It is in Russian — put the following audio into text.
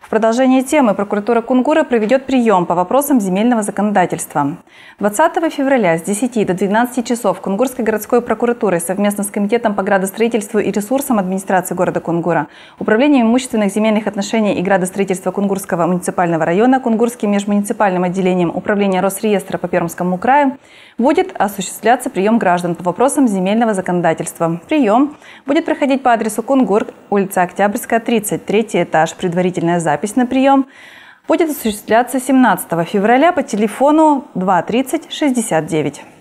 В продолжение темы прокуратура Кунгура проведет прием по вопросам земельного законодательства. 20 февраля с 10 до 12 часов Кунгурской городской прокуратурой совместно с Комитетом по градостроительству и ресурсам администрации города Кунгура, Управлением имущественных земельных отношений и градостроительства Кунгурского муниципального района, Кунгурским межмуниципальным отделением Управления Росреестра по Пермскому краю будет осуществляться прием граждан по вопросам земельного законодательства. Прием будет проходить по адресу Кунгур, улица Октябрьская, 33 этаж. Предварительная запись на прием будет осуществляться 17 февраля по телефону 230 69.